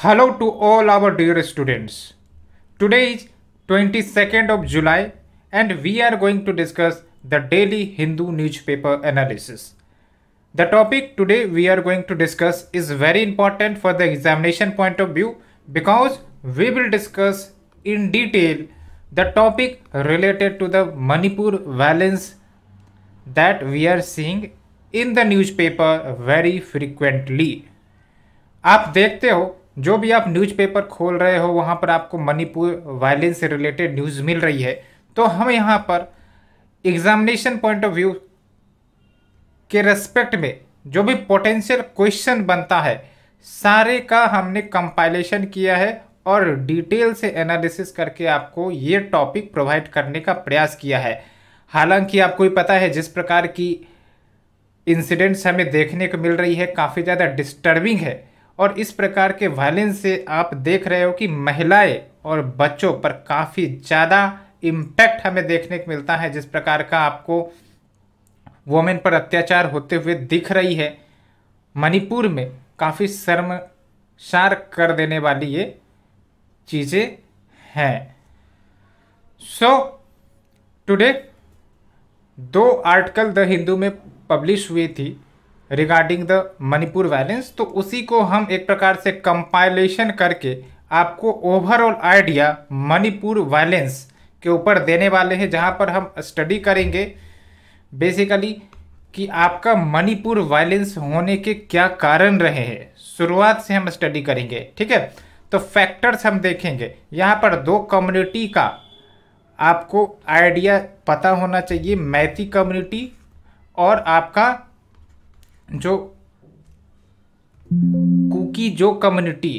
Hello to all our dear students. Today is 22nd of July and we are going to discuss the daily Hindu newspaper analysis. The topic today we are going to discuss is very important for the examination point of view because we will discuss in detail the topic related to the Manipur violence that we are seeing in the newspaper very frequently. आप देखते हो जो भी आप newspaper खोल रहे हो वहाँ पर आपको मणिपुर वायलेंस से रिलेटेड न्यूज़ मिल रही है, तो हम यहाँ पर एग्जामिनेशन पॉइंट ऑफ व्यू के रेस्पेक्ट में जो भी पोटेंशियल क्वेश्चन बनता है सारे का हमने कंपाइलेशन किया है और डिटेल से एनालिसिस करके आपको ये टॉपिक प्रोवाइड करने का प्रयास किया है। हालांकि आपको ही पता है जिस प्रकार की इंसिडेंट्स हमें देखने को मिल रही है काफ़ी ज़्यादा डिस्टर्बिंग है और इस प्रकार के वायलेंस से आप देख रहे हो कि महिलाएं और बच्चों पर काफ़ी ज़्यादा इम्पैक्ट हमें देखने को मिलता है। जिस प्रकार का आपको वोमेन पर अत्याचार होते हुए दिख रही है मणिपुर में, काफ़ी शर्मसार कर देने वाली ये चीज़ें हैं। सो टुडे दो आर्टिकल द हिंदू में पब्लिश हुई थी रिगार्डिंग द मणिपुर वायलेंस, तो उसी को हम एक प्रकार से कंपाइलेशन करके आपको ओवरऑल आइडिया मणिपुर वायलेंस के ऊपर देने वाले हैं, जहां पर हम स्टडी करेंगे बेसिकली कि आपका मणिपुर वायलेंस होने के क्या कारण रहे हैं। शुरुआत से हम स्टडी करेंगे, ठीक है। तो फैक्टर्स हम देखेंगे, यहां पर दो कम्युनिटी का आपको आइडिया पता होना चाहिए, मैती कम्युनिटी और आपका जो कुकी जो कम्युनिटी,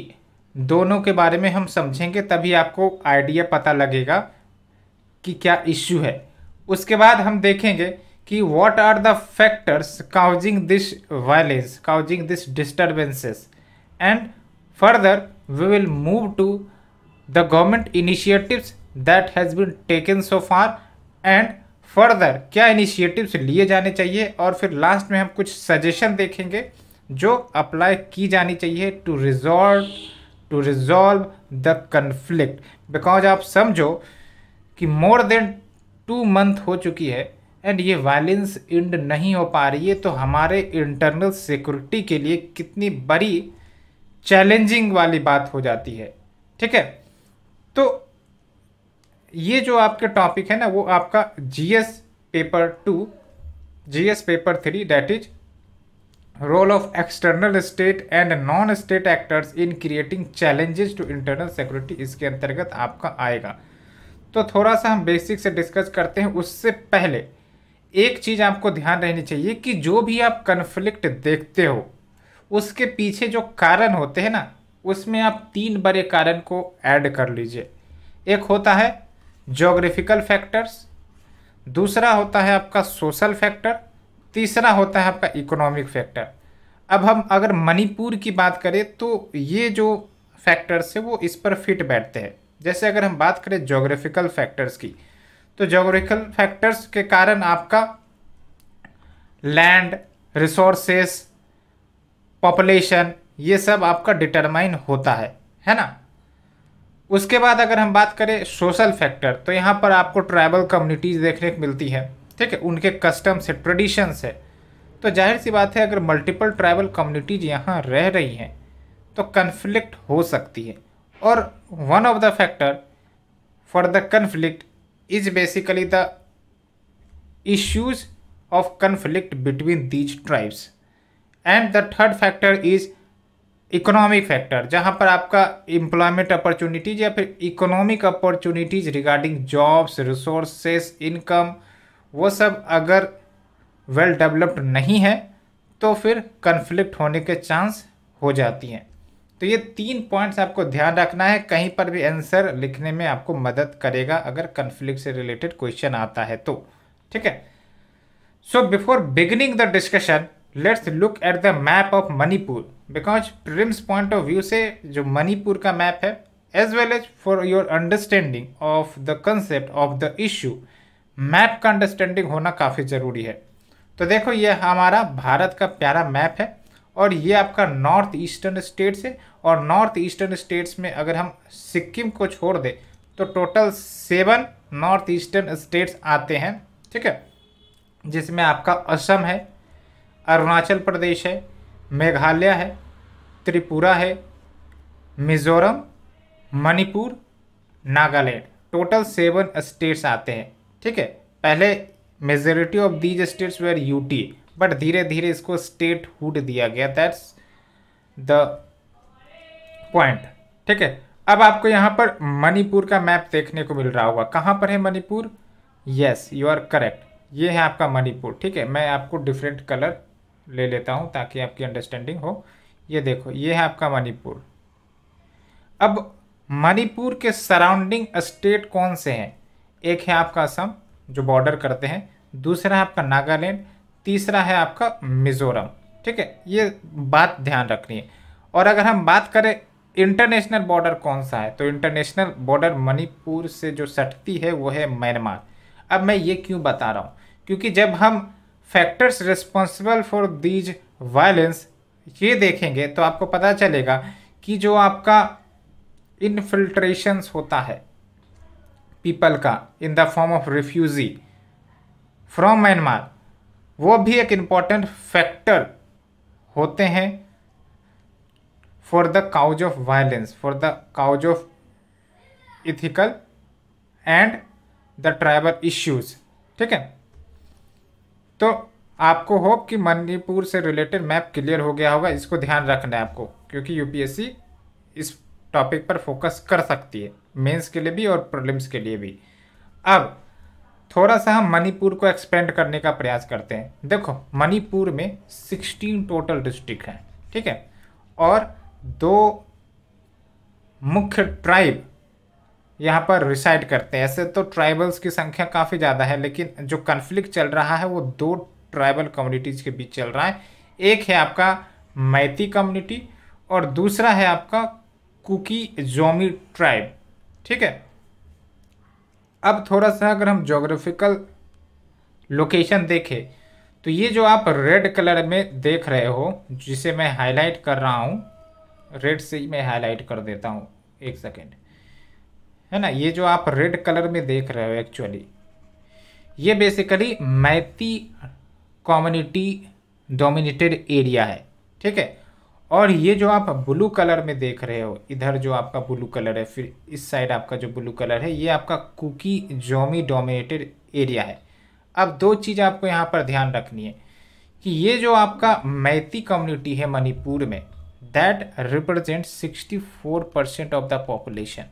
दोनों के बारे में हम समझेंगे तभी आपको आइडिया पता लगेगा कि क्या इश्यू है। उसके बाद हम देखेंगे कि what are the factors causing this violence, causing this disturbances, and further we will move to the government initiatives that has been taken so far and further क्या इनिशिएटिव्स लिए जाने चाहिए, और फिर लास्ट में हम कुछ सजेशन देखेंगे जो अप्लाई की जानी चाहिए to resolve the conflict. Because आप समझो कि मोर देन 2 मंथ हो चुकी है एंड ये वायलेंस एंड नहीं हो पा रही है, तो हमारे इंटरनल सिक्योरिटी के लिए कितनी बड़ी चैलेंजिंग वाली बात हो जाती है, ठीक है। तो ये जो आपके टॉपिक है ना, वो आपका GS paper 3 that is role of external state and non state actors in creating challenges to internal security, इसके अंतर्गत आपका आएगा। तो थोड़ा सा हम बेसिक से डिस्कस करते हैं। उससे पहले एक चीज़ आपको ध्यान रहनी चाहिए कि जो भी आप कन्फ्लिक्ट देखते हो उसके पीछे जो कारण होते हैं ना, उसमें आप 3 बड़े कारण को ऐड कर लीजिए। एक होता है ज्योग्राफिकल फैक्टर्स, दूसरा होता है आपका सोशल फैक्टर, तीसरा होता है आपका इकोनॉमिक फैक्टर। अब हम अगर मणिपुर की बात करें तो ये जो फैक्टर्स है वो इस पर फिट बैठते हैं। जैसे अगर हम बात करें ज्योग्राफिकल फैक्टर्स की, तो ज्योग्राफिकल फैक्टर्स के कारण आपका लैंड, रिसोर्सेस, पॉपुलेशन, ये सब आपका डिटरमाइन होता है ना। उसके बाद अगर हम बात करें सोशल फैक्टर, तो यहाँ पर आपको ट्राइबल कम्युनिटीज़ देखने को मिलती है, ठीक है। उनके कस्टम्स है, ट्रेडिशंस है, तो जाहिर सी बात है अगर मल्टीपल ट्राइबल कम्युनिटीज़ यहाँ रह रही हैं तो कन्फ्लिक्ट हो सकती है। और one of the factor for the conflict is basically the issues of conflict between these tribes. And the third factor is economic factor, जहाँ पर आपका एम्प्लॉयमेंट अपॉर्चुनिटीज़ या फिर economic opportunities regarding jobs, resources, income, वो सब अगर well developed नहीं है तो फिर कन्फ्लिक्ट होने के चांस हो जाती हैं। तो ये 3 पॉइंट्स आपको ध्यान रखना है, कहीं पर भी आंसर लिखने में आपको मदद करेगा अगर कन्फ्लिक्ट से रिलेटेड क्वेश्चन आता है तो, ठीक है। So before beginning the discussion let's look at the map of Manipur, because prelims point of view से जो मणिपुर का मैप है as well as for your understanding of the concept of the issue, map का अंडरस्टैंडिंग होना काफ़ी ज़रूरी है। तो देखो ये हमारा भारत का प्यारा मैप है और ये आपका नॉर्थ ईस्टर्न स्टेट्स है। और नॉर्थ ईस्टर्न स्टेट्स में अगर हम सिक्किम को छोड़ दें तो टोटल 7 नॉर्थ ईस्टर्न स्टेट्स आते हैं, ठीक है, जिसमें आपका असम है, अरुणाचल प्रदेश है, मेघालय है, त्रिपुरा है, मिज़ोरम, मणिपुर, नागालैंड, टोटल 7 स्टेट्स आते हैं, ठीक है। पहले majority of these states were UT, but धीरे धीरे इसको स्टेट हुड दिया गया, दैट्स द पॉइंट, ठीक है। अब आपको यहाँ पर मणिपुर का मैप देखने को मिल रहा होगा, कहाँ पर है Manipur, yes you are correct, ये है आपका मणिपुर, ठीक है। मैं आपको डिफरेंट कलर ले लेता हूँ ताकि आपकी अंडरस्टैंडिंग हो। ये देखो, ये है आपका मणिपुर। अब मणिपुर के सराउंडिंग स्टेट कौन से हैं, एक है आपका असम जो बॉर्डर करते हैं, दूसरा है आपका नागालैंड, तीसरा है आपका मिज़ोरम, ठीक है, ये बात ध्यान रखनी है। और अगर हम बात करें इंटरनेशनल बॉर्डर कौन सा है, तो इंटरनेशनल बॉर्डर मणिपुर से जो सटती है वो है म्यांमार। अब मैं ये क्यों बता रहा हूँ, क्योंकि जब हम factors responsible for these violence ये देखेंगे तो आपको पता चलेगा कि जो आपका इनफिल्ट्रेशंस होता है पीपल का in the form of refugee from Myanmar, वो भी एक इम्पॉर्टेंट फैक्टर होते हैं for the cause of violence, for the cause of ethical and the tribal issues, ठीक है। तो आपको होप कि मणिपुर से रिलेटेड मैप क्लियर हो गया होगा, इसको ध्यान रखना है आपको, क्योंकि यूपीएससी इस टॉपिक पर फोकस कर सकती है मेंस के लिए भी और प्रीलिम्स के लिए भी। अब थोड़ा सा हम मणिपुर को एक्सपेंड करने का प्रयास करते हैं। देखो मणिपुर में 16 टोटल डिस्ट्रिक्ट हैं, ठीक है, और 2 मुख्य ट्राइब यहाँ पर रिसाइड करते हैं। ऐसे तो ट्राइबल्स की संख्या काफ़ी ज़्यादा है, लेकिन जो कन्फ्लिक्ट चल रहा है वो 2 ट्राइबल कम्युनिटीज़ के बीच चल रहा है। एक है आपका मैती कम्युनिटी और दूसरा है आपका कुकी-ज़ोमी ट्राइब, ठीक है। अब थोड़ा सा अगर हम ज्योग्राफिकल लोकेशन देखें तो ये जो आप रेड कलर में देख रहे हो, जिसे मैं हाईलाइट कर रहा हूँ, रेड से ही मैं हाईलाइट कर देता हूँ, एक सेकेंड, है ना, ये जो आप रेड कलर में देख रहे हो एक्चुअली ये basically Meitei community dominated area है, ठीक है। और ये जो आप ब्लू कलर में देख रहे हो, इधर जो आपका ब्लू कलर है, फिर इस साइड आपका जो ब्लू कलर है, ये आपका कुकी-ज़ोमी डोमिनेटेड एरिया है। अब 2 चीज़ आपको यहाँ पर ध्यान रखनी है कि ये जो आपका मैती कम्युनिटी है मणिपुर में, that represent 64% of the population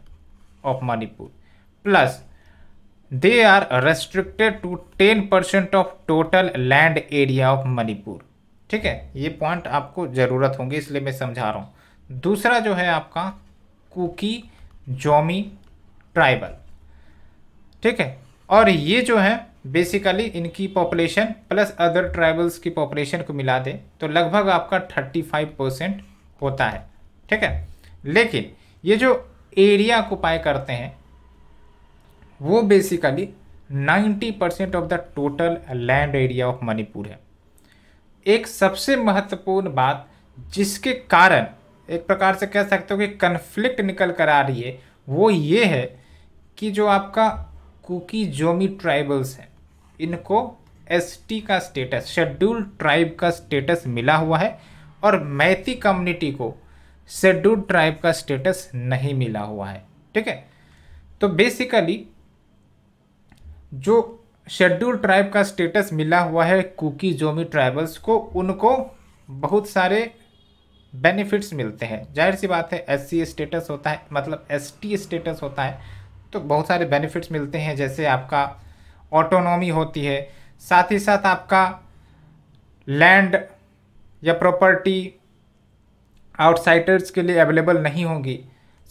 of Manipur, plus they are restricted to 10% of total land area of Manipur, ठीक है। ये पॉइंट आपको ज़रूरत होंगी इसलिए मैं समझा रहा हूँ। दूसरा जो है आपका कुकी-ज़ोमी ट्राइबल, ठीक है, और ये जो है बेसिकली इनकी पॉपुलेशन प्लस अदर ट्राइबल्स की पॉपुलेशन को मिला दे तो लगभग आपका 35% होता है, ठीक है। लेकिन ये जो एरिया ऑक्युपाई करते हैं वो basically 90% of the total land area of Manipur है। एक सबसे महत्वपूर्ण बात जिसके कारण एक प्रकार से कह सकते हो कि कन्फ्लिक्ट निकल कर आ रही है, वो ये है कि जो आपका कुकी-ज़ोमी ट्राइबल्स हैं, इनको एसटी का स्टेटस, शेड्यूल्ड ट्राइब का स्टेटस मिला हुआ है, और मैती कम्युनिटी को शेड्यूल्ड ट्राइब का स्टेटस नहीं मिला हुआ है, ठीक है। तो बेसिकली जो शेड्यूल ट्राइब का स्टेटस मिला हुआ है कुकी-ज़ोमी ट्राइबल्स को, उनको बहुत सारे बेनिफिट्स मिलते हैं। जाहिर सी बात है एससी स्टेटस होता है, मतलब एसटी स्टेटस होता है, तो बहुत सारे बेनिफिट्स मिलते हैं, जैसे आपका ऑटोनॉमी होती है, साथ ही साथ आपका लैंड या प्रॉपर्टी आउटसाइडर्स के लिए अवेलेबल नहीं होगी,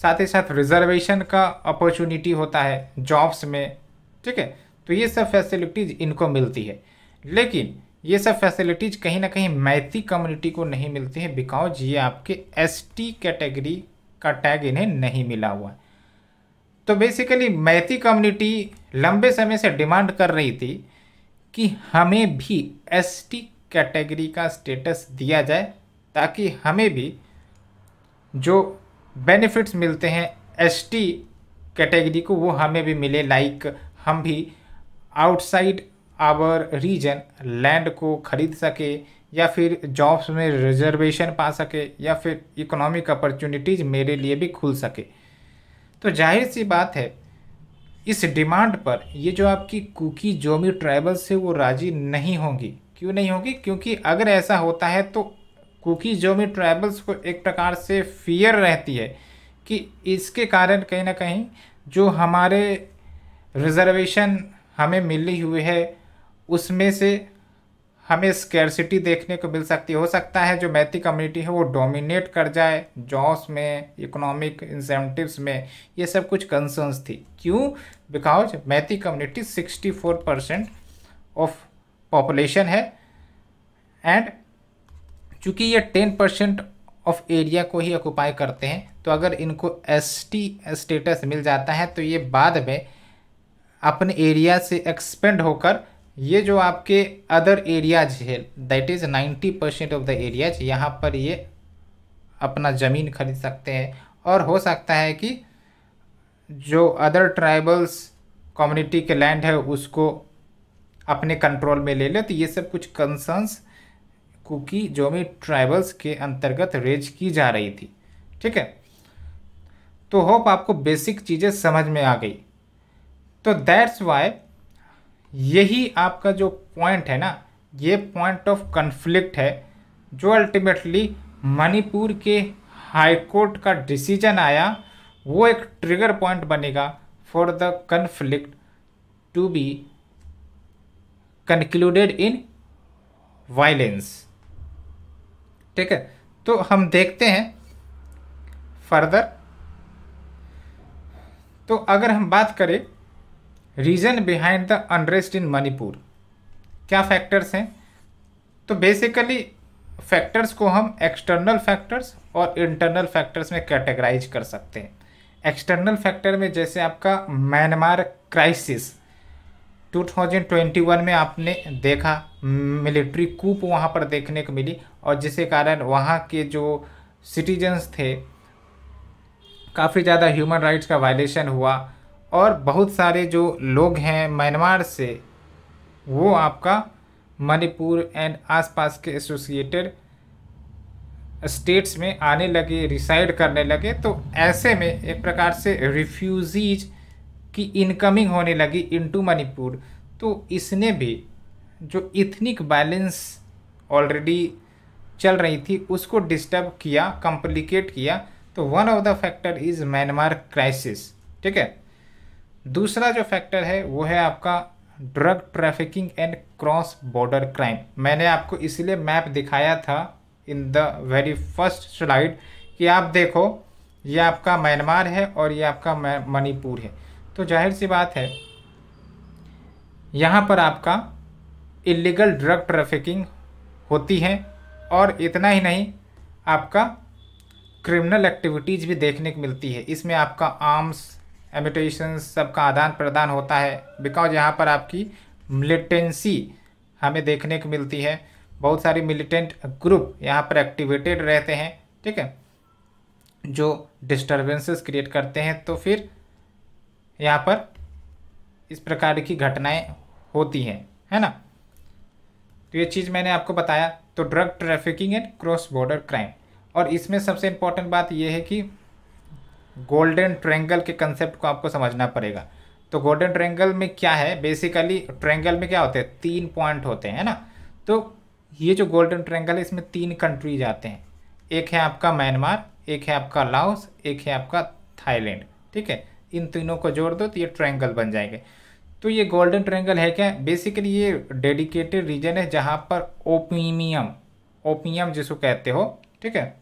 साथ ही साथ रिजर्वेशन का अपॉर्चुनिटी होता है जॉब्स में, ठीक है। तो ये सब फैसिलिटीज़ इनको मिलती है, लेकिन ये सब फैसिलिटीज़ कहीं ना कहीं मैती कम्युनिटी को नहीं मिलती है, बिकॉज ये आपके एसटी कैटेगरी का टैग इन्हें नहीं मिला हुआ है। तो बेसिकली मैती कम्युनिटी लंबे समय से डिमांड कर रही थी कि हमें भी एसटी कैटेगरी का स्टेटस दिया जाए ताकि हमें भी जो बेनिफिट्स मिलते हैं एसटी कैटेगरी को वो हमें भी मिले, लाइक हम भी आउटसाइड आवर रीजन लैंड को ख़रीद सके या फिर जॉब्स में रिजर्वेशन पा सके या फिर इकोनॉमिक अपॉर्चुनिटीज़ मेरे लिए भी खुल सके। तो जाहिर सी बात है इस डिमांड पर ये जो आपकी कुकी जोमी ट्राइबल्स है वो राज़ी नहीं होंगी। क्यों नहीं होंगी? क्योंकि अगर ऐसा होता है तो कुकी जोमी ट्राइबल्स को एक प्रकार से फियर रहती है कि इसके कारण कहीं ना कहीं जो हमारे रिजर्वेशन हमें मिली हुई है उसमें से हमें स्कैर्सिटी देखने को मिल सकती है। हो सकता है जो मैती कम्युनिटी है वो डोमिनेट कर जाए जॉब्स में, इकोनॉमिक इंसेंटिव्स में। ये सब कुछ कंसर्न्स थी। क्यों? Because Meitei community 64% of population है एंड चूँकि ये 10% ऑफ एरिया को ही ऑक्यूपाई करते हैं, तो अगर इनको एसटी स्टेटस मिल जाता है तो ये बाद में अपने एरिया से एक्सपेंड होकर ये जो आपके अदर एरियाज है that is 90% of the areas, यहाँ पर ये अपना ज़मीन खरीद सकते हैं। और हो सकता है कि जो अदर ट्राइबल्स कम्युनिटी के लैंड है उसको अपने कंट्रोल में ले ले। तो ये सब कुछ कंसर्न्स कुकी जोमी ट्राइबल्स के अंतर्गत रेज की जा रही थी। ठीक है, तो होप आपको बेसिक चीज़ें समझ में आ गई। तो दैट्स वाई यही आपका जो पॉइंट है ना, ये पॉइंट ऑफ कन्फ्लिक्ट है जो अल्टीमेटली मणिपुर के हाई कोर्ट का डिसीजन आया वो एक ट्रिगर पॉइंट बनेगा for the conflict to be concluded in violence. ठीक है, तो हम देखते हैं फर्दर। तो अगर हम बात करें reason behind the unrest in Manipur, क्या फैक्टर्स हैं? तो बेसिकली फैक्टर्स को हम एक्सटर्नल फैक्टर्स और इंटरनल फैक्टर्स में कैटेगराइज कर सकते हैं। एक्सटर्नल फैक्टर में जैसे आपका म्यांमार क्राइसिस 2021 में आपने देखा, मिलिट्री कूप वहाँ पर देखने को मिली और जिसके कारण वहाँ के जो सिटीजन्स थे काफ़ी ज़्यादा ह्यूमन राइट्स का वायलेशन हुआ और बहुत सारे जो लोग हैं म्यांमार से वो आपका मणिपुर एंड आसपास के एसोसिएटेड स्टेट्स में आने लगे, रिसाइड करने लगे। तो ऐसे में एक प्रकार से रिफ्यूजीज की इनकमिंग होने लगी इनटू मणिपुर। तो इसने भी जो इथनिक बैलेंस ऑलरेडी चल रही थी उसको डिस्टर्ब किया, कॉम्प्लिकेट किया। तो one of the factor is Myanmar crisis. ठीक है, दूसरा जो फैक्टर है वो है आपका drug trafficking and cross border crime. मैंने आपको इसलिए मैप दिखाया था in the very first slide कि आप देखो ये आपका म्यांमार है और ये आपका मणिपुर है। तो जाहिर सी बात है यहाँ पर आपका इलीगल ड्रग ट्रैफिकिंग होती है और इतना ही नहीं आपका क्रिमिनल एक्टिविटीज़ भी देखने को मिलती है। इसमें आपका आर्म्स एमिटेशंस सबका आदान प्रदान होता है बिकॉज यहाँ पर आपकी मिलिटेंसी हमें देखने को मिलती है। बहुत सारी मिलिटेंट ग्रुप यहाँ पर एक्टिवेटेड रहते हैं, ठीक है, जो डिस्टर्बेंसेस क्रिएट करते हैं। तो फिर यहाँ पर इस प्रकार की घटनाएं होती हैं, है ना। तो ये चीज़ मैंने आपको बताया। तो drug trafficking and cross border crime, और इसमें सबसे इम्पॉर्टेंट बात यह है कि गोल्डन ट्रायंगल के कंसेप्ट को आपको समझना पड़ेगा। तो गोल्डन ट्रायंगल में क्या है, बेसिकली ट्रायंगल में क्या होते हैं, 3 पॉइंट होते हैं, है ना। तो ये जो गोल्डन ट्रायंगल है इसमें 3 कंट्रीज आते हैं, एक है आपका म्यांमार, एक है आपका लाओस, एक है आपका थाईलैंड। ठीक है, इन तीनों को जोड़ दो तो ये ट्रायंगल बन जाएंगे। तो ये गोल्डन ट्रायंगल है क्या, बेसिकली ये डेडिकेटेड रीजन है जहाँ पर ओपियम जिसको कहते हो, ठीक है,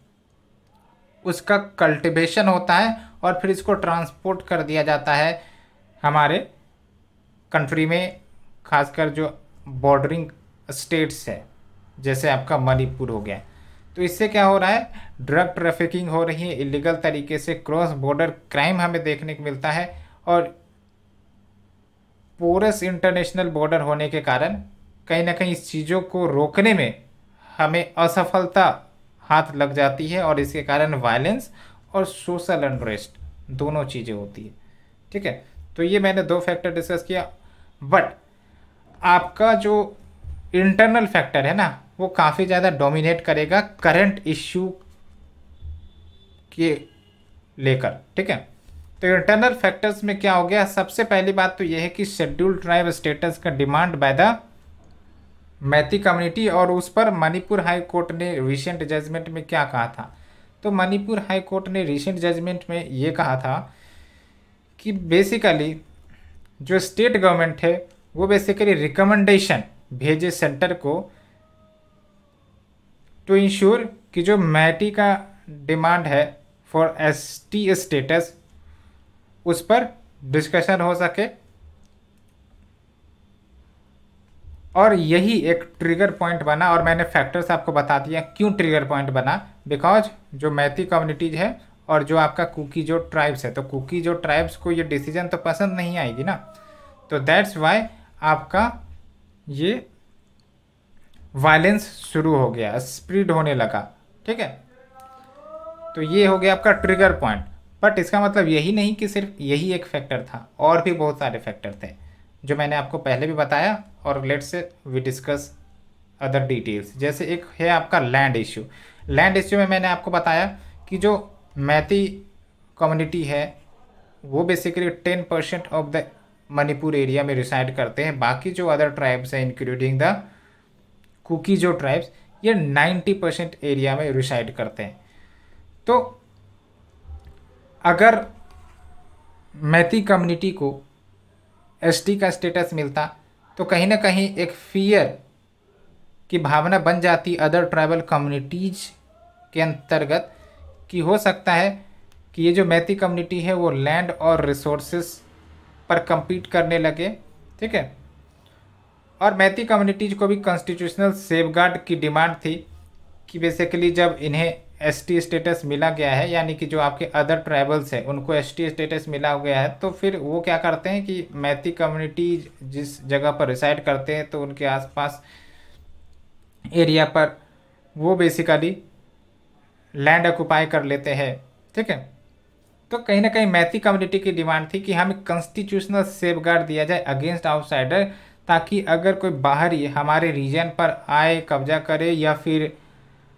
उसका कल्टिवेशन होता है और फिर इसको ट्रांसपोर्ट कर दिया जाता है हमारे कंट्री में, खासकर जो बॉर्डरिंग स्टेट्स है जैसे आपका मणिपुर हो गया। तो इससे क्या हो रहा है, ड्रग ट्रैफिकिंग हो रही है इलीगल तरीके से, क्रॉस बॉर्डर क्राइम हमें देखने को मिलता है और पोरस इंटरनेशनल बॉर्डर होने के कारण कहीं ना कहीं इस चीज़ों को रोकने में हमें असफलता हाथ लग जाती है और इसके कारण वायलेंस और सोशल अनरेस्ट दोनों चीज़ें होती है। ठीक है, तो ये मैंने दो फैक्टर डिस्कस किया, बट आपका जो इंटरनल फैक्टर है ना वो काफ़ी ज़्यादा डोमिनेट करेगा करंट इश्यू के लेकर। ठीक है, तो इंटरनल फैक्टर्स में क्या हो गया, सबसे पहली बात तो यह है कि शेड्यूल्ड ट्राइब स्टेटस का demand by the Meitei community, और उस पर मणिपुर हाई कोर्ट ने रिसेंट जजमेंट में क्या कहा था, तो मणिपुर हाई कोर्ट ने रिसेंट जजमेंट में ये कहा था कि बेसिकली जो स्टेट गवर्नमेंट है वो बेसिकली रिकमेंडेशन भेजे सेंटर को टू इंश्योर कि जो मैटी का डिमांड है फॉर एसटी स्टेटस उस पर डिस्कशन हो सके, और यही एक ट्रिगर पॉइंट बना। और मैंने फैक्टर्स आपको बता दिया क्यों ट्रिगर पॉइंट बना, बिकॉज जो मैती कम्युनिटीज है और जो आपका कुकी जो ट्राइब्स है, तो कुकी जो ट्राइब्स को ये डिसीजन तो पसंद नहीं आएगी ना, तो दैट्स वाई आपका ये वायलेंस शुरू हो गया, स्प्रीड होने लगा। ठीक है, तो ये हो गया आपका ट्रिगर पॉइंट। बट इसका मतलब यही नहीं कि सिर्फ यही एक फैक्टर था, और भी बहुत सारे फैक्टर थे जो मैंने आपको पहले भी बताया, और let's we discuss other details. जैसे एक है आपका लैंड इश्यू, लैंड इश्यू में मैंने आपको बताया कि जो मैती कम्युनिटी है वो basically 10% of the Manipur area में रिसाइड करते हैं, बाकी जो अदर ट्राइब्स हैं इंक्लूडिंग द कुकी जो ट्राइब्स ये 90% एरिया में रिसाइड करते हैं। तो अगर मैती कम्युनिटी को एसटी का स्टेटस मिलता तो कहीं ना कहीं एक फियर की भावना बन जाती अदर ट्राइबल कम्युनिटीज के अंतर्गत कि हो सकता है कि ये जो मैती कम्युनिटी है वो लैंड और रिसोर्सेस पर कम्पीट करने लगे। ठीक है, और मैती कम्युनिटीज को भी कॉन्स्टिट्यूशनल सेफगार्ड की डिमांड थी कि बेसिकली जब इन्हें एसटी स्टेटस मिला गया है, यानी कि जो आपके अदर ट्राइबल्स हैं उनको एसटी स्टेटस मिला गया है, तो फिर वो क्या करते हैं कि मैती कम्युनिटी जिस जगह पर रिसाइड करते हैं तो उनके आसपास एरिया पर वो बेसिकली लैंड ऑक्यूपाई कर लेते हैं। ठीक है, तो कहीं ना कहीं मैती कम्युनिटी की डिमांड थी कि हमें कॉन्स्टिट्यूशनल सेफगार्ड दिया जाए अगेंस्ट आउटसाइडर, ताकि अगर कोई बाहरी हमारे रीजन पर आए, कब्जा करे या फिर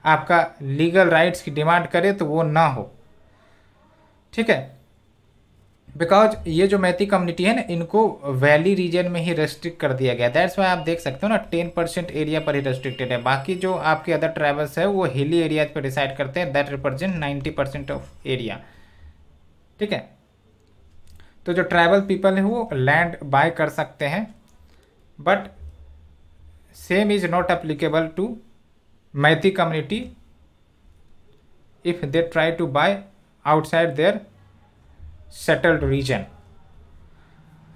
आपका लीगल राइट्स की डिमांड करे तो वो ना हो। ठीक है, बिकॉज ये जो मैती कम्युनिटी है ना इनको वैली रीजन में ही रेस्ट्रिक्ट कर दिया गया, दैट्स वाई आप देख सकते हो ना 10% एरिया पर ही रेस्ट्रिक्टेड है, बाकी जो आपके अदर ट्राइबल्स है वो हिली एरियाज पर डिसाइड करते हैं, दैट रिप्रेजेंट 90% ऑफ एरिया। ठीक है, तो जो ट्राइबल पीपल है वो लैंड बाय कर सकते हैं, but same is not applicable to Meitei community if they try to buy outside their settled region.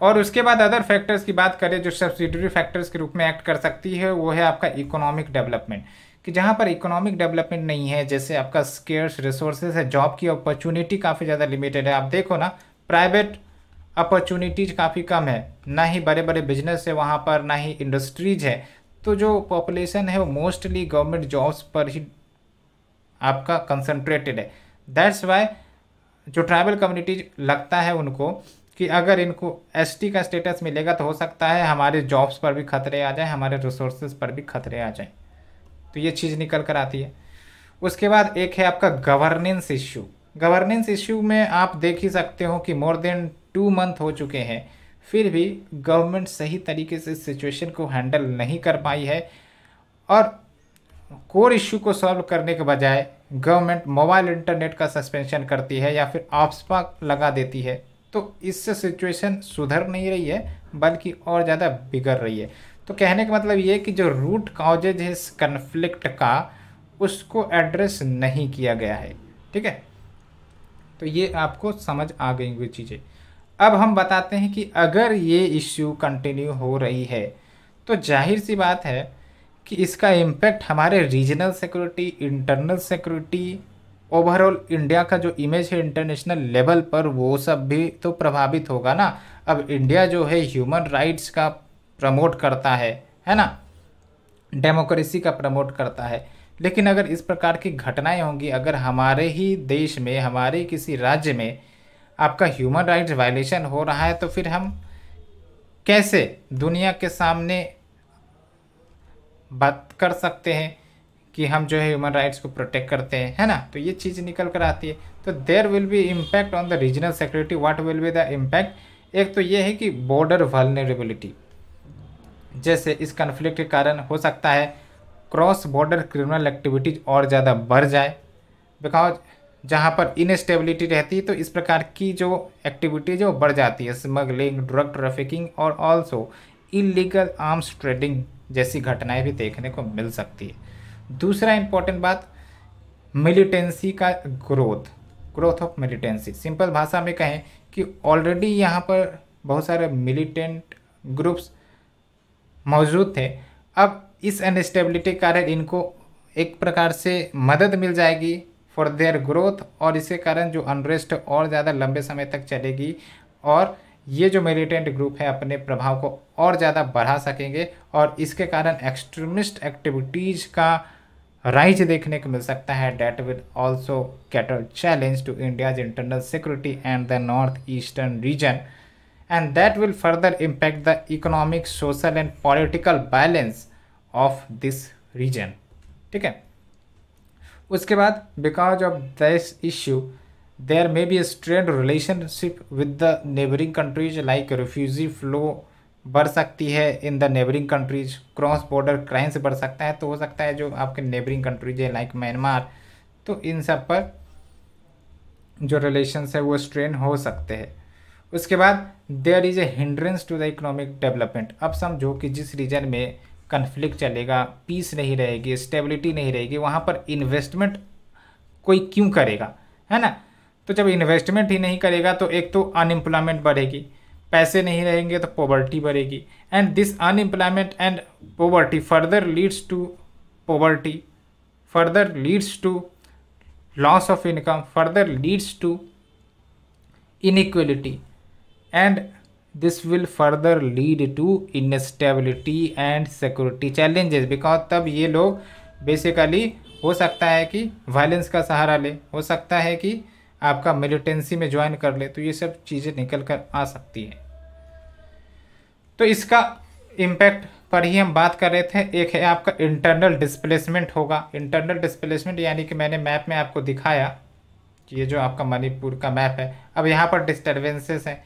और उसके बाद अदर फैक्टर्स की बात करें जो सब्सिडियरी फैक्टर्स के रूप में एक्ट कर सकती है, वो है आपका इकोनॉमिक डेवलपमेंट, कि जहाँ पर इकोनॉमिक डेवलपमेंट नहीं है, जैसे आपका स्केर्स रिसोर्सेज है, जॉब की अपॉर्चुनिटी काफ़ी ज़्यादा लिमिटेड है, आप देखो ना प्राइवेट अपॉर्चुनिटीज काफ़ी कम है, ना ही बड़े बड़े बिजनेस है वहाँ पर, ना ही इंडस्ट्रीज है, तो जो पॉपुलेशन है वो मोस्टली गवर्नमेंट जॉब्स पर ही आपका कंसंट्रेटेड है। दैट्स वाई जो ट्राइबल कम्युनिटीज लगता है उनको कि अगर इनको एसटी का स्टेटस मिलेगा तो हो सकता है हमारे जॉब्स पर भी खतरे आ जाए, हमारे रिसोर्सेज पर भी खतरे आ जाए, तो ये चीज़ निकल कर आती है। उसके बाद एक है आपका गवर्नेंस इश्यू, गवर्नेंस इश्यू में आप देख ही सकते हो कि मोर देन 2 मंथ हो चुके हैं फिर भी गवर्नमेंट सही तरीके से सिचुएशन को हैंडल नहीं कर पाई है, और कोर इश्यू को सॉल्व करने के बजाय गवर्नमेंट मोबाइल इंटरनेट का सस्पेंशन करती है या फिर AFSPA लगा देती है, तो इससे सिचुएशन सुधर नहीं रही है बल्कि और ज़्यादा बिगड़ रही है। तो कहने का मतलब ये कि जो रूट कॉजेज है इस कन्फ्लिक्ट का उसको एड्रेस नहीं किया गया है। ठीक है, तो ये आपको समझ आ गई हुई चीज़ें। अब हम बताते हैं कि अगर ये इश्यू कंटिन्यू हो रही है तो जाहिर सी बात है कि इसका इम्पैक्ट हमारे regional security, internal security, overall India का जो इमेज है इंटरनेशनल लेवल पर वो सब भी तो प्रभावित होगा ना। अब इंडिया जो है ह्यूमन राइट्स का प्रमोट करता है ना, डेमोक्रेसी का प्रमोट करता है, लेकिन अगर इस प्रकार की घटनाएं होंगी, अगर हमारे ही देश में, हमारे किसी राज्य में आपका ह्यूमन राइट्स वायलेशन हो रहा है, तो फिर हम कैसे दुनिया के सामने बात कर सकते हैं कि हम जो है ह्यूमन राइट्स को प्रोटेक्ट करते हैं, है ना। तो ये चीज़ निकल कर आती है। तो there will be impact on the regional security, what will be the impact. एक तो ये है कि बॉर्डर वल्नरेबिलिटी, जैसे इस कन्फ्लिक्ट के कारण हो सकता है क्रॉस बॉर्डर क्रिमिनल एक्टिविटीज और ज़्यादा बढ़ जाए, बिकॉज जहाँ पर इनस्टेबिलिटी रहती है तो इस प्रकार की जो एक्टिविटीज है वो बढ़ जाती है, स्मगलिंग, ड्रग ट्रैफिकिंग और ऑल्सो इलीगल आर्म्स ट्रेडिंग जैसी घटनाएं भी देखने को मिल सकती है। दूसरा इम्पॉर्टेंट बात, मिलिटेंसी का ग्रोथ ऑफ मिलिटेंसी। सिंपल भाषा में कहें कि ऑलरेडी यहाँ पर बहुत सारे मिलिटेंट ग्रुप्स मौजूद थे, अब इस अनस्टेबिलिटी के कारण इनको एक प्रकार से मदद मिल जाएगी फॉर देयर ग्रोथ, और इसके कारण जो अनरेस्ट और ज़्यादा लंबे समय तक चलेगी और ये जो मिलिटेंट ग्रुप है अपने प्रभाव को और ज़्यादा बढ़ा सकेंगे, और इसके कारण एक्सट्रीमिस्ट एक्टिविटीज़ का राइज देखने को मिल सकता है। That will also cater challenge to India's internal security and the north eastern region, and that will further impact the economic, social and political balance of this region, ठीक है। उसके बाद, because of this issue there may be strained relationship with the neighbouring countries, like refugee flow बढ़ सकती है in the neighbouring countries, cross border crimes बढ़ सकता है। तो हो सकता है जो आपके नेबरिंग कंट्रीज है लाइक म्यांमार, तो इन सब पर जो रिलेशंस है वो स्ट्रेन हो सकते हैं। उसके बाद there is a hindrance to the economic development. अब समझो कि जिस रीजन में कन्फ्लिक्ट चलेगा, पीस नहीं रहेगी, स्टेबिलिटी नहीं रहेगी, वहाँ पर इन्वेस्टमेंट कोई क्यों करेगा, है ना। तो जब इन्वेस्टमेंट ही नहीं करेगा तो एक तो अनएम्प्लॉयमेंट बढ़ेगी, पैसे नहीं रहेंगे तो पॉवर्टी बढ़ेगी, and this unemployment and poverty further leads to poverty, further leads to loss of income, further leads to inequality, and this will further lead to instability and security challenges, because तब ये लोग basically हो सकता है कि violence का सहारा ले, हो सकता है कि आपका मिलिटेंसी में ज्वाइन कर ले, तो ये सब चीज़ें निकल कर आ सकती हैं। तो इसका इम्पैक्ट पर ही हम बात कर रहे थे। एक है आपका इंटरनल डिस्प्लेसमेंट होगा, इंटरनल डिस्प्लेसमेंट यानी कि मैंने मैप में आपको दिखाया कि ये जो आपका मणिपुर का मैप है, अब यहाँ पर डिस्टर्बेंसेस हैं,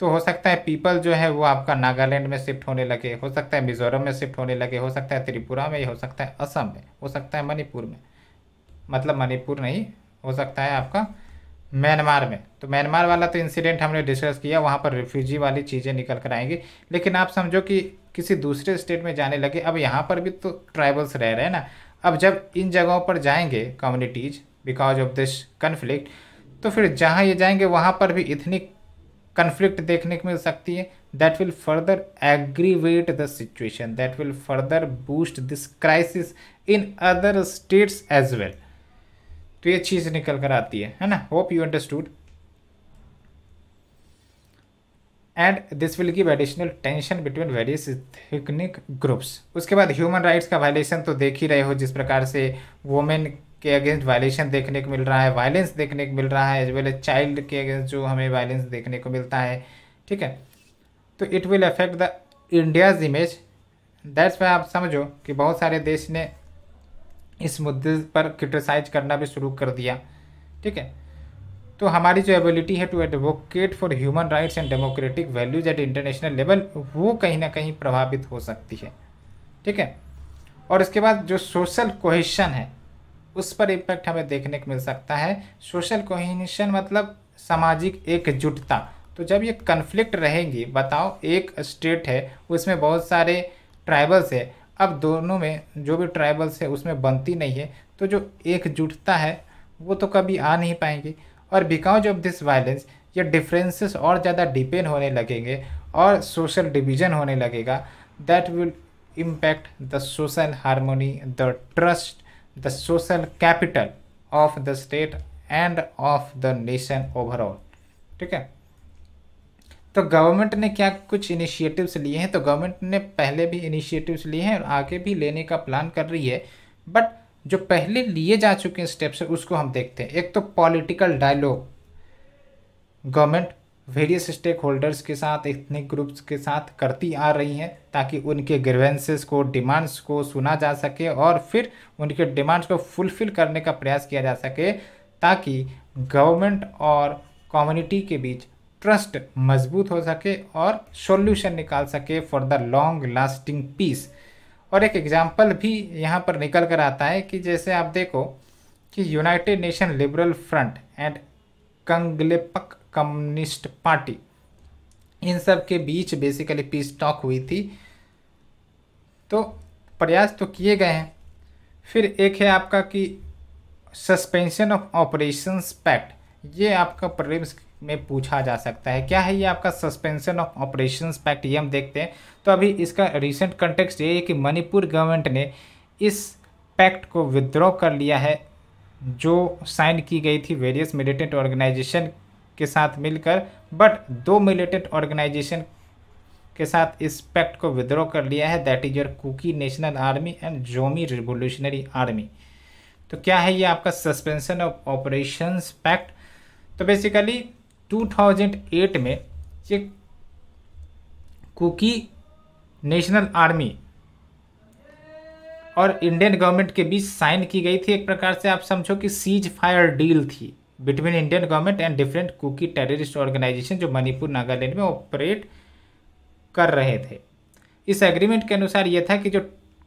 तो हो सकता है पीपल जो है वो आपका नागालैंड में शिफ्ट होने लगे, हो सकता है मिजोरम में शिफ्ट होने लगे, हो सकता है त्रिपुरा में, हो सकता है असम में, हो सकता है मणिपुर में, मतलब मणिपुर नहीं, हो सकता है आपका म्यांमार में। तो म्यांमार वाला तो इंसिडेंट हमने डिस्कस किया, वहाँ पर रिफ्यूजी वाली चीज़ें निकल कर आएंगी, लेकिन आप समझो कि किसी दूसरे स्टेट में जाने लगे, अब यहाँ पर भी तो ट्राइबल्स रह रहे हैं ना, अब जब इन जगहों पर जाएंगे communities because of this conflict, तो फिर जहाँ ये जाएंगे वहाँ पर भी इतनी कन्फ्लिक्ट देखने को मिल सकती है। That will further aggravate the situation, that will further boost this crisis in other states as well, तो ये चीज़ निकल कर आती है ना। Hope you understood, and this will give additional tension between various ethnic groups. उसके बाद ह्यूमन राइट्स का वायलेशन तो देख ही रहे हो, जिस प्रकार से वोमेन के अगेंस्ट वायलेशन देखने को मिल रहा है, वायलेंस देखने को मिल रहा है, एज वेल एज चाइल्ड के अगेंस्ट जो हमें वायलेंस देखने को मिलता है, ठीक है। तो it will affect the India's image, that's why आप समझो कि बहुत सारे देश ने इस मुद्दे पर क्रिटिसाइज करना भी शुरू कर दिया, ठीक है। तो हमारी जो एबिलिटी है to advocate for human rights and democratic values at international level, वो कहीं ना कहीं प्रभावित हो सकती है, ठीक है। और इसके बाद जो सोशल कोहेशन है उस पर इम्पैक्ट हमें देखने को मिल सकता है। सोशल कोहेशन मतलब सामाजिक एकजुटता, तो जब ये कन्फ्लिक्ट रहेंगी, बताओ एक स्टेट है उसमें बहुत सारे ट्राइबल्स है, अब दोनों में जो भी ट्राइबल्स है उसमें बनती नहीं है, तो जो एकजुटता है वो तो कभी आ नहीं पाएंगी, और बिकॉज ऑफ दिस वायलेंस ये डिफरेंसेस और ज़्यादा डिपेंड होने लगेंगे और सोशल डिवीज़न होने लगेगा। That will impact the social harmony, the trust, the social capital of the state and of the nation overall, ठीक है। तो गवर्नमेंट ने क्या कुछ इनिशिएटिव्स लिए हैं, तो गवर्नमेंट ने पहले भी इनिशिएटिव्स लिए हैं और आगे भी लेने का प्लान कर रही है, बट जो पहले लिए जा चुके स्टेप्स हैं उसको हम देखते हैं। एक तो political dialogue government various stakeholders के साथ, एथनिक ग्रुप्स के साथ करती आ रही हैं ताकि उनके ग्रीवेंसेस को, डिमांड्स को सुना जा सके और फिर उनके डिमांड्स को फुलफिल करने का प्रयास किया जा सके, ताकि गवर्नमेंट और कम्युनिटी के बीच ट्रस्ट मजबूत हो सके और सॉल्यूशन निकाल सके for the long lasting peace. और एक एग्जांपल भी यहाँ पर निकल कर आता है कि जैसे आप देखो कि United Nation Liberal Front and Kangleipak Communist Party, इन सब के बीच बेसिकली पीस टॉक हुई थी, तो प्रयास तो किए गए हैं। फिर एक है आपका कि सस्पेंशन ऑफ ऑपरेशंस पैक्ट, ये आपका प्रीलिम्स में पूछा जा सकता है। क्या है ये आपका सस्पेंशन ऑफ ऑपरेशंस पैक्ट, ये हम देखते हैं। तो अभी इसका रिसेंट कंटेक्स्ट ये है कि मणिपुर गवर्नमेंट ने इस पैक्ट को विथड्रॉ कर लिया है जो साइन की गई थी वेरियस मिलिटेंट ऑर्गेनाइजेशन के साथ मिलकर, बट 2 मिलिटेंट ऑर्गेनाइजेशन के साथ इस पैक्ट को विथड्रॉ कर लिया है, that is your Kuki national army and Zomi revolutionary army. तो क्या है ये आपका सस्पेंशन ऑफ ऑपरेशंस पैक्ट। तो बेसिकली 2008 में ये कुकी नेशनल आर्मी और इंडियन गवर्नमेंट के बीच साइन की गई थी। एक प्रकार से आप समझो कि सीज फायर डील थी between Indian government and different Kuki terrorist organisation जो मणिपुर नागालैंड में ऑपरेट कर रहे थे। इस एग्रीमेंट के अनुसार ये था कि जो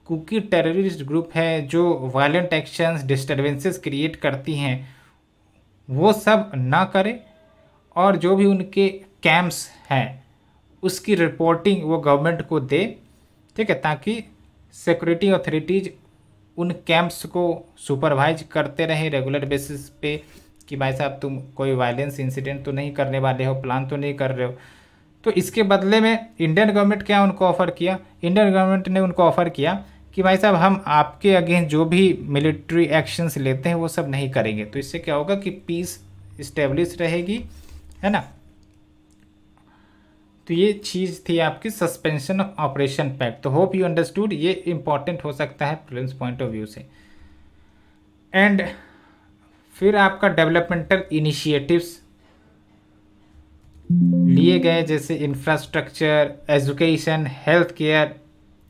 कुकी टेररिस्ट ग्रुप है जो वायलेंट एक्शंस, डिस्टर्बेंसेस क्रिएट करती हैं, वो सब ना करें और जो भी उनके कैंप्स हैं उसकी रिपोर्टिंग वो गवर्नमेंट को दे, ठीक है, ताकि सिक्योरिटी अथॉरिटीज उन कैंप्स को सुपरवाइज करते रहें रेगुलर बेसिस पे कि भाई साहब तुम कोई वायलेंस इंसिडेंट तो नहीं करने वाले हो, प्लान तो नहीं कर रहे हो। तो इसके बदले में इंडियन गवर्नमेंट क्या उनको ऑफ़र किया, इंडियन गवर्नमेंट ने उनको ऑफ़र किया कि भाई साहब हम आपके अगेंस्ट जो भी मिलिट्री एक्शंस लेते हैं वो सब नहीं करेंगे। तो इससे क्या होगा कि पीस इस्टेब्लिश रहेगी, है ना। तो ये चीज़ थी आपकी सस्पेंशन ऑफ ऑपरेशन पैक्ट। तो होप यू अंडरस्टूड, ये इंपॉर्टेंट हो सकता है प्रीलिम्स पॉइंट ऑफ व्यू से। एंड फिर आपका डेवलपमेंटल इनिशिएटिव्स लिए गए, जैसे इंफ्रास्ट्रक्चर, एजुकेशन, हेल्थ केयर,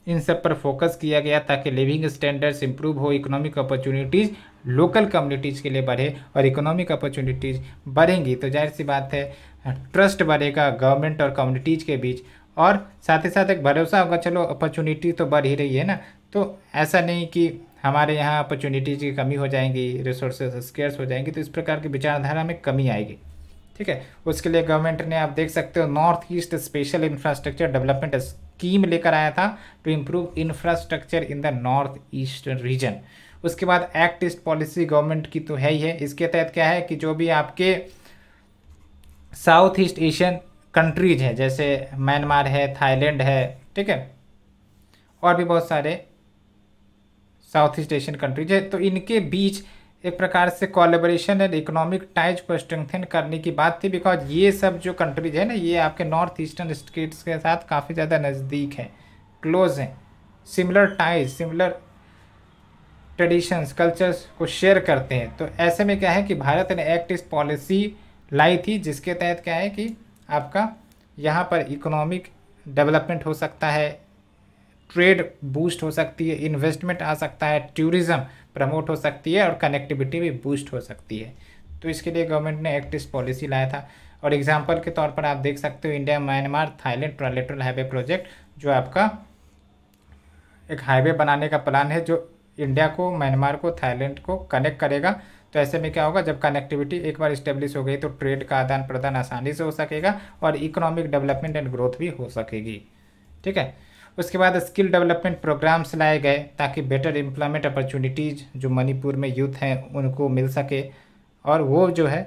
इन सब पर फोकस किया गया ताकि लिविंग स्टैंडर्ड्स इंप्रूव हो, इकोनॉमिक अपॉर्चुनिटीज़ लोकल कम्युनिटीज़ के लिए बढ़े, और इकोनॉमिक अपॉर्चुनिटीज़ बढ़ेंगी तो जाहिर सी बात है ट्रस्ट बढ़ेगा गवर्नमेंट और कम्युनिटीज़ के बीच, और साथ ही साथ एक भरोसा होगा, चलो अपॉर्चुनिटी तो बढ़ ही रही है ना, तो ऐसा नहीं कि हमारे यहाँ अपॉर्चुनिटीज़ की कमी हो जाएंगी, रिसोर्सेज स्केर्स हो जाएंगी, तो इस प्रकार की विचारधारा में कमी आएगी, ठीक है। उसके लिए गवर्नमेंट ने आप देख सकते हो north east special infrastructure development scheme लेकर आया था to improve infrastructure in the north east region. उसके बाद एक्ट ईस्ट पॉलिसी गवर्नमेंट की तो है ही है, इसके तहत क्या है कि जो भी आपके साउथ ईस्ट एशियन कंट्रीज हैं जैसे म्यांमार है, थाईलैंड है, ठीक है, और भी बहुत सारे साउथ ईस्ट एशियन कंट्रीज है, तो इनके बीच एक प्रकार से कोलैबोरेशन एंड इकोनॉमिक टाइज को स्ट्रेंथन करने की बात थी, बिकॉज ये सब जो कंट्रीज है ना ये आपके नॉर्थ ईस्टर्न स्टेट्स के साथ काफ़ी ज़्यादा नज़दीक हैं, क्लोज हैं, similar ties, similar traditions, cultures को शेयर करते हैं। तो ऐसे में क्या है कि भारत ने एक्ट ईस्ट पॉलिसी लाई थी जिसके तहत क्या है कि आपका यहाँ पर इकोनॉमिक डेवलपमेंट हो सकता है, ट्रेड बूस्ट हो सकती है, इन्वेस्टमेंट आ सकता है, टूरिज्म प्रमोट हो सकती है और कनेक्टिविटी भी बूस्ट हो सकती है। तो इसके लिए गवर्नमेंट ने एक्ट ईस्ट पॉलिसी लाया था। और एग्जांपल के तौर पर आप देख सकते हो India Myanmar Thailand trilateral highway project, जो आपका एक हाईवे बनाने का प्लान है जो इंडिया को, म्यांमार को, थाईलैंड को कनेक्ट करेगा। तो ऐसे में क्या होगा, जब कनेक्टिविटी एक बार इस्टेब्लिश हो गई तो ट्रेड का आदान प्रदान आसानी से हो सकेगा और इकोनॉमिक डेवलपमेंट एंड ग्रोथ भी हो सकेगी, ठीक है। उसके बाद स्किल डेवलपमेंट प्रोग्राम्स लाए गए ताकि बेटर एम्प्लॉयमेंट अपॉर्चुनिटीज़ जो मणिपुर में यूथ हैं उनको मिल सके और वो जो है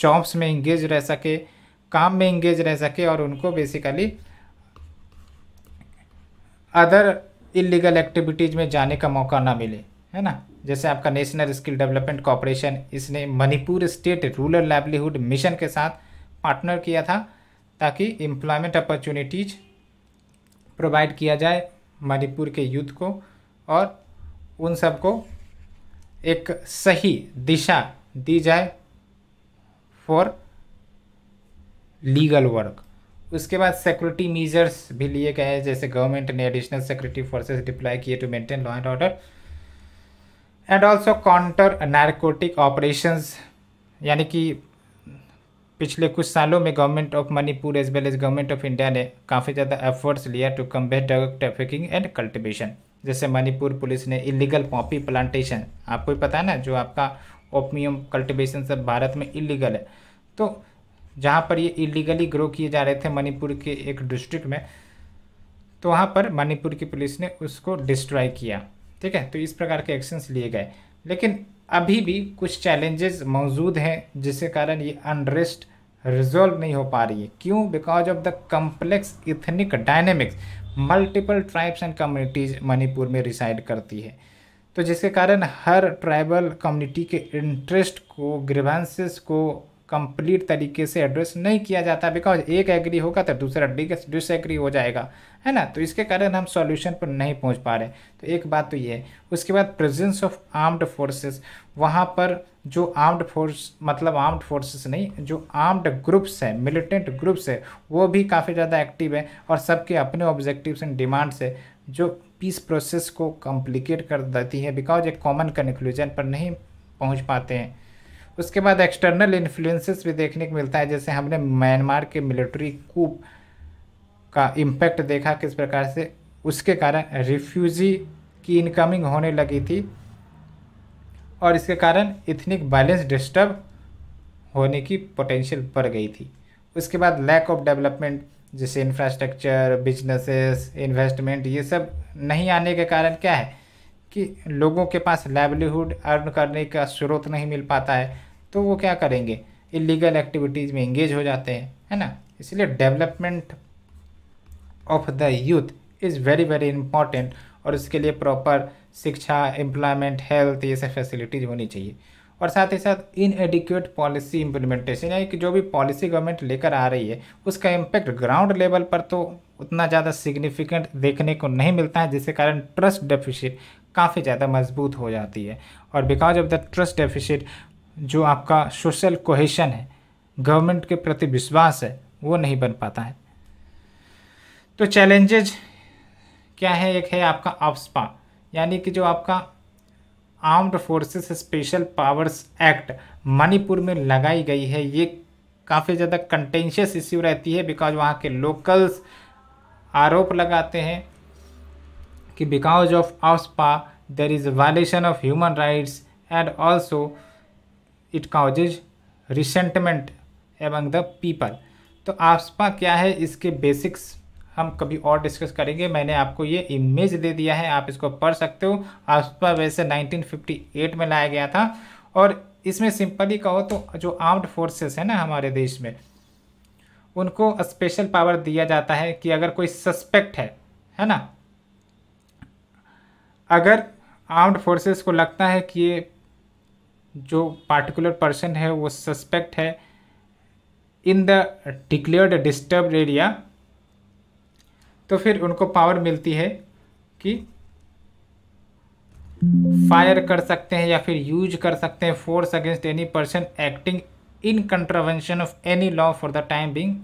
जॉब्स में इंगेज रह सके, काम में इंगेज रह सके, और उनको बेसिकली अदर इलीगल एक्टिविटीज़ में जाने का मौका ना मिले, है ना। जैसे आपका नेशनल स्किल डेवलपमेंट कॉर्पोरेशन, इसने Manipur state rural livelihood mission के साथ पार्टनर किया था ताकि एम्प्लॉयमेंट अपॉर्चुनिटीज़ प्रोवाइड किया जाए मणिपुर के यूथ को और उन सबको एक सही दिशा दी जाए फॉर लीगल वर्क। उसके बाद सिक्योरिटी मेजर्स भी लिए गए हैं, जैसे गवर्नमेंट ने एडिशनल सिक्योरिटी फोर्सेस डिप्लॉय किए to maintain law and order and also counter narcotic operations. यानी कि पिछले कुछ सालों में government of Manipur as well as government of India ने काफ़ी ज़्यादा एफर्ट्स लिया to combat drug trafficking and cultivation. जैसे मणिपुर पुलिस ने इलीगल पॉपी प्लांटेशन, आपको ही पता है ना, जो आपका ओपियम कल्टिवेशन सब भारत में इलीगल है, तो जहाँ पर ये इलीगली ग्रो किए जा रहे थे मणिपुर के एक डिस्ट्रिक्ट में, तो वहाँ पर मणिपुर की पुलिस ने उसको डिस्ट्रॉय किया। ठीक है, तो इस प्रकार के एक्शंस लिए गए, लेकिन अभी भी कुछ चैलेंजेस मौजूद हैं जिसके कारण ये अनरेस्ट रिजॉल्व नहीं हो पा रही है। क्यों? Because of the complex ethnic dynamics, multiple tribes and communities Manipur में रिसाइड करती है, तो जिसके कारण हर ट्राइबल कम्युनिटी के इंटरेस्ट को, ग्रीवेंसेस को कंप्लीट तरीके से एड्रेस नहीं किया जाता, बिकॉज एक एग्री होगा तो दूसरा डिसएग्री हो जाएगा, है ना, तो इसके कारण हम सॉल्यूशन पर नहीं पहुंच पा रहे। तो एक बात तो ये है। उसके बाद प्रेजेंस ऑफ आर्म्ड फोर्सेस, वहां पर जो आर्म्ड फोर्स, मतलब आर्म्ड फोर्सेस नहीं, जो आर्म्ड ग्रुप्स हैं, मिलिटेंट ग्रुप्स है, वो भी काफ़ी ज़्यादा एक्टिव है और सबके अपने ऑब्जेक्टिव्स एंड डिमांड्स है जो पीस प्रोसेस को कॉम्प्लिकेट कर देती है, बिकॉज एक कॉमन कंक्लूजन पर नहीं पहुँच पाते हैं। उसके बाद एक्सटर्नल इन्फ्लुएंसेस भी देखने को मिलता है, जैसे हमने म्यांमार के मिलिट्री कूप का इम्पैक्ट देखा किस प्रकार से, उसके कारण रिफ्यूजी की इनकमिंग होने लगी थी और इसके कारण इथनिक बैलेंस डिस्टर्ब होने की पोटेंशियल बढ़ गई थी। उसके बाद लैक ऑफ डेवलपमेंट, जैसे इंफ्रास्ट्रक्चर, बिजनेसेस, इन्वेस्टमेंट, ये सब नहीं आने के कारण क्या है कि लोगों के पास लाइवलीहुड अर्न करने का स्रोत नहीं मिल पाता है, तो वो क्या करेंगे, इलीगल एक्टिविटीज़ में इंगेज हो जाते हैं, है ना। इसलिए development of the youth is very very important और इसके लिए प्रॉपर शिक्षा, एम्प्लॉयमेंट, हेल्थ, ये सब फैसिलिटीज़ होनी चाहिए। और साथ ही साथ इनएडिक्वेट पॉलिसी इम्प्लीमेंटेशन, यानी कि जो भी पॉलिसी गवर्नमेंट लेकर आ रही है उसका इम्पैक्ट ग्राउंड लेवल पर तो उतना ज़्यादा सिग्निफिकेंट देखने को नहीं मिलता है, जिसके कारण ट्रस्ट डेफिसिट काफ़ी ज़्यादा मजबूत हो जाती है। और because of the trust deficit जो आपका सोशल कोहेशन है, गवर्नमेंट के प्रति विश्वास है, वो नहीं बन पाता है। तो चैलेंजेज क्या है, एक है आपका एफएसपा, यानी कि जो आपका armed forces special powers act Manipur में लगाई गई है, ये काफ़ी ज़्यादा कंटेंशियस इश्यू रहती है, बिकॉज वहाँ के लोकल्स आरोप लगाते हैं कि because of AFSPA there is violation of human rights and also it causes resentment among the people. तो एफएसपा क्या है, इसके बेसिक्स हम कभी और डिस्कस करेंगे। मैंने आपको ये इमेज दे दिया है, आप इसको पढ़ सकते हो। एफएसपा वैसे 1958 में लाया गया था और इसमें सिंपली कहो तो जो आर्म्ड फोर्सेस है ना हमारे देश में, उनको स्पेशल पावर दिया जाता है कि अगर कोई सस्पेक्ट है ना, अगर आर्म्ड फोर्सेस को लगता है कि ये जो पार्टिकुलर पर्सन है वो सस्पेक्ट है in the declared disturbed area, तो फिर उनको पावर मिलती है कि फायर कर सकते हैं या फिर यूज कर सकते हैं force against any person acting in contravention of any law for the time being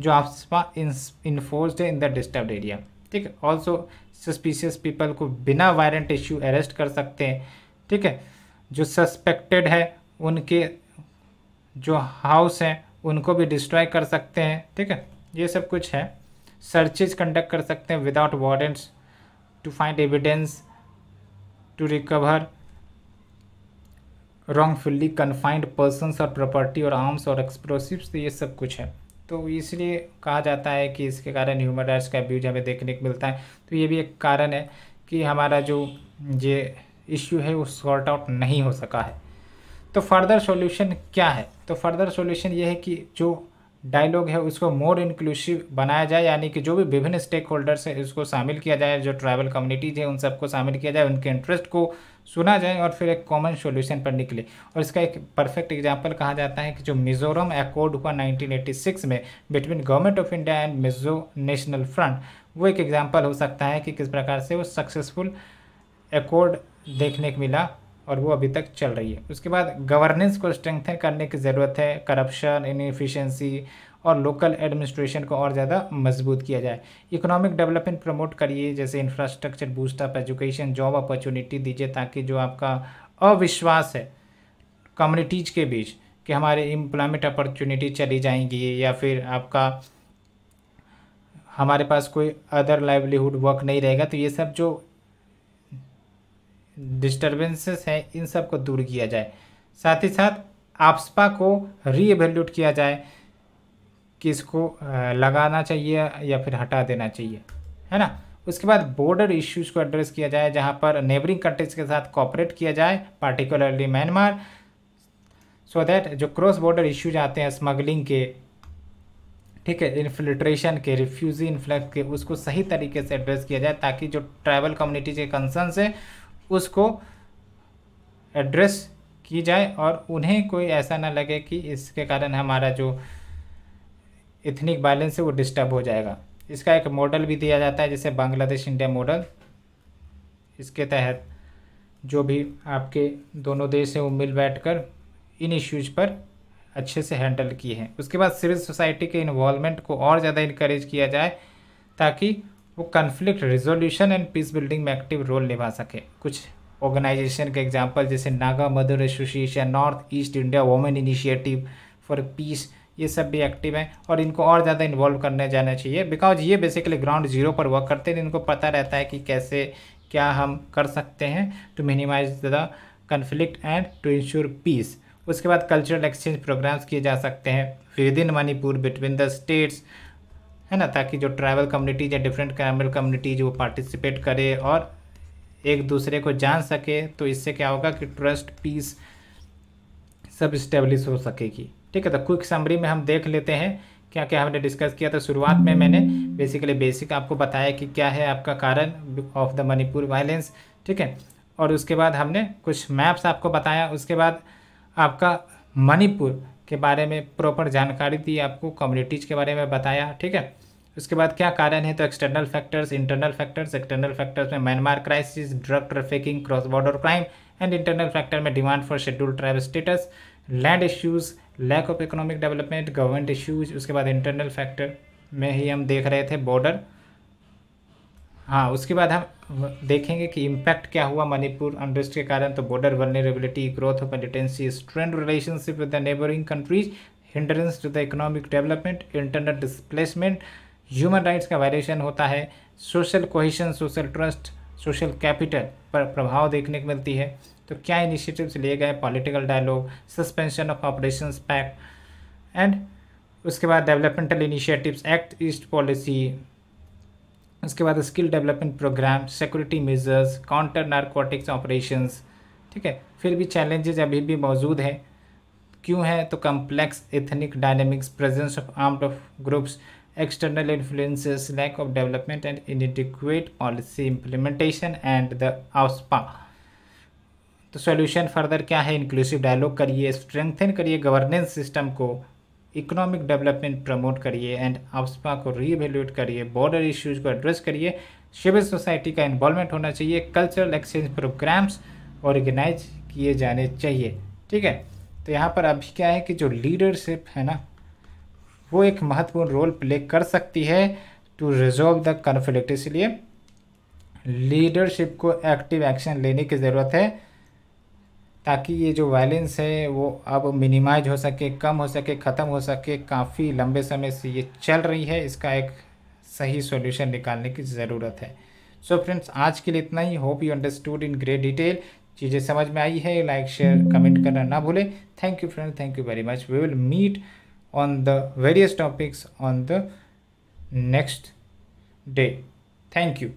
जो एफएसपा इन्फोर्स्ड है इन द डिस्टर्ब्ड एरिया। ठीक है, ऑल्सो सस्पिशियस पीपल को बिना वारंट इश्यू अरेस्ट कर सकते हैं। ठीक है, जो सस्पेक्टेड है उनके जो हाउस हैं उनको भी डिस्ट्रॉय कर सकते हैं। ठीक है, ये सब कुछ है। सर्चेज कंडक्ट कर सकते हैं without warrants to find evidence to recover wrongfully confined persons और प्रॉपर्टी और आर्म्स और एक्सप्लोसिव्स, तो ये सब कुछ है। तो इसलिए कहा जाता है कि इसके कारण ह्यूमन राइट्स का अब्यूज हमें देखने को मिलता है। तो ये भी एक कारण है कि हमारा जो ये इश्यू है वो सॉर्ट आउट नहीं हो सका है। तो फर्दर सॉल्यूशन क्या है, तो फर्दर सॉल्यूशन ये है कि जो डायलॉग है उसको मोर इंक्लूसिव बनाया जाए, यानी कि जो भी विभिन्न स्टेक होल्डर्स हैं उसको शामिल किया जाए, जो ट्राइबल कम्युनिटीज़ हैं उन सबको शामिल किया जाए, उनके इंटरेस्ट को सुना जाए और फिर एक कॉमन सॉल्यूशन पर निकले। और इसका एक परफेक्ट एग्जांपल कहा जाता है कि जो मिज़ोरम अकॉर्ड हुआ 1986 में between government of India and Mizo national front, वो एक एग्जाम्पल हो सकता है कि किस प्रकार से वो सक्सेसफुल अकॉर्ड देखने को मिला और वो अभी तक चल रही है। उसके बाद गवर्नेंस को स्ट्रेंथन करने की ज़रूरत है, करप्शन, इनएफिशिएंसी और लोकल एडमिनिस्ट्रेशन को और ज़्यादा मजबूत किया जाए। इकोनॉमिक डेवलपमेंट प्रमोट करिए, जैसे infrastructure boost up, education, job opportunity दीजिए, ताकि जो आपका अविश्वास है कम्युनिटीज़ के बीच कि हमारे एम्प्लॉयमेंट अपॉर्चुनिटी चली जाएंगी या फिर आपका हमारे पास कोई अदर लाइवलीहुड वर्क नहीं रहेगा, तो ये सब जो डिस्टर्बेंसेस हैं इन सब को दूर किया जाए। साथ ही साथ AFSPA को रीएवैल्यूएट किया जाए कि इसको लगाना चाहिए या फिर हटा देना चाहिए, है ना। उसके बाद बॉर्डर इश्यूज़ को एड्रेस किया जाए, जहां पर नेबरिंग कंट्रीज़ के साथ कोऑपरेट किया जाए, पार्टिकुलरली म्यांमार, सो दैट जो क्रॉस बॉर्डर इश्यूज आते हैं स्मगलिंग के, ठीक है, इन्फिल्ट्रेशन के, रिफ्यूजी इन्फ्लक्स के, उसको सही तरीके से एड्रेस किया जाए, ताकि जो ट्राइबल कम्युनिटी के कंसर्न्स हैं उसको एड्रेस की जाए और उन्हें कोई ऐसा ना लगे कि इसके कारण हमारा जो एथनिक बैलेंस है वो डिस्टर्ब हो जाएगा। इसका एक मॉडल भी दिया जाता है, जैसे बांग्लादेश इंडिया मॉडल। इसके तहत जो भी आपके दोनों देश हैं वो मिल बैठकर इन इश्यूज़ पर अच्छे से हैंडल किए हैं। उसके बाद सिविल सोसाइटी के इन्वॉल्वमेंट को और ज़्यादा इनकरेज किया जाए, ताकि वो conflict resolution and peace building में एक्टिव रोल निभा सके। कुछ ऑर्गेनाइजेशन के एग्जांपल जैसे Naga mother association, north east India women initiative for piece, ये सब भी एक्टिव हैं और इनको और ज़्यादा इन्वॉल्व करने जाना चाहिए, बिकॉज ये बेसिकली ग्राउंड जीरो पर वर्क करते हैं। इनको पता रहता है कि कैसे क्या हम कर सकते हैं to minimise the conflict and to ensure peace. उसके बाद कल्चरल एक्सचेंज प्रोग्राम्स किए जा सकते हैं within Manipur, between the states, है ना, ताकि जो ट्राइबल कम्युनिटीज या डिफरेंट ट्राइबल कम्युनिटीज वो पार्टिसिपेट करे और एक दूसरे को जान सके। तो इससे क्या होगा कि ट्रस्ट, पीस सब इस्टेब्लिश हो सकेगी। ठीक है, तो क्विक समरी में हम देख लेते हैं क्या क्या हमने डिस्कस किया। तो शुरुआत में मैंने बेसिकली बेसिक आपको बताया कि क्या है आपका कारण ऑफ द मणिपुर वायलेंस, ठीक है, और उसके बाद हमने कुछ मैप्स आपको बताया। उसके बाद आपका मणिपुर के बारे में प्रॉपर जानकारी दी, आपको कम्युनिटीज़ के बारे में बताया, ठीक है। उसके बाद क्या कारण है, तो external factors, internal factors. External factors में Myanmar crisis, drug trafficking, cross border crime, and internal factor में demand for scheduled tribe status, land issues, lack of economic development, government issues. उसके बाद इंटरनल फैक्टर में ही हम देख रहे थे border, हाँ। उसके बाद हम देखेंगे कि इम्पैक्ट क्या हुआ मणिपुर अनरेस्ट के कारण, तो border vulnerability, growth of militancy, strained relationship with the neighbouring countries, hindrance to the economic development, internal displacement, human rights का वायलेशन होता है, social cohesion, social trust, social capital पर प्रभाव देखने को मिलती है। तो क्या इनिशिएटिव्स लिए गए, political dialogue, suspension of operations pact, and उसके बाद developmental initiatives, act east policy, उसके बाद skill development programme, security measures, counter narcotics operations, ठीक है। फिर भी चैलेंजेस अभी भी मौजूद हैं, क्यों है, तो complex ethnic dynamics, presence of armed groups, external influences, lack of development and inadequate policy implementation and the AFSPA। तो सोल्यूशन फर्दर क्या है, इंक्लूसिव डायलॉग करिए, स्ट्रेंथन करिए गवर्नेंस सिस्टम को, इकोनॉमिक डेवलपमेंट प्रमोट करिए एंड AFSPA को reevaluate करिए, border issues को एड्रेस करिए, सिविल सोसाइटी का इन्वॉल्वमेंट होना चाहिए, कल्चरल एक्सचेंज प्रोग्राम्स ऑर्गेनाइज किए जाने चाहिए, ठीक है। तो यहाँ पर अभी क्या है कि जो लीडरशिप है ना वो एक महत्वपूर्ण रोल प्ले कर सकती है टू रिजॉल्व द कन्फ्लिक्ट। इसलिए लीडरशिप को एक्टिव एक्शन लेने की ज़रूरत है, ताकि ये जो वायलेंस है वो अब मिनिमाइज हो सके, कम हो सके, ख़त्म हो सके। काफ़ी लंबे समय से ये चल रही है, इसका एक सही सॉल्यूशन निकालने की ज़रूरत है। सो फ्रेंड्स, आज के लिए इतना ही। Hope you understood in great detail, चीज़ें समझ में आई है। लाइक, शेयर, कमेंट करना ना भूलें। Thank you friend, thank you very much. We will meet on the various topics on the next day. Thank you.